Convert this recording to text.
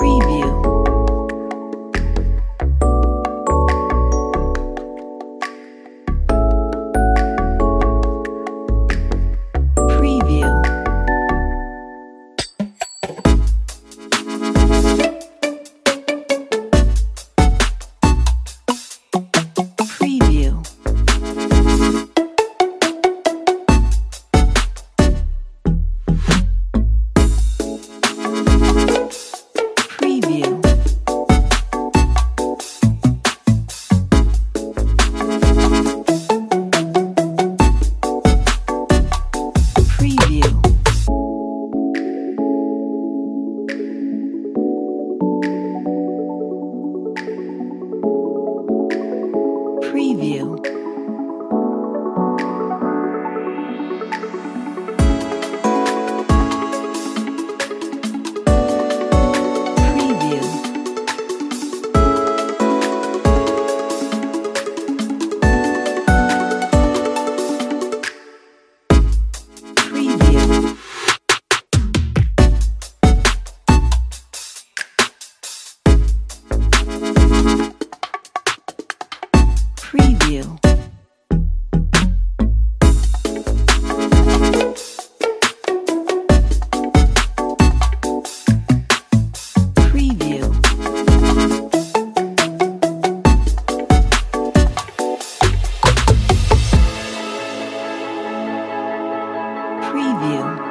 Preview. Preview. Preview. Preview.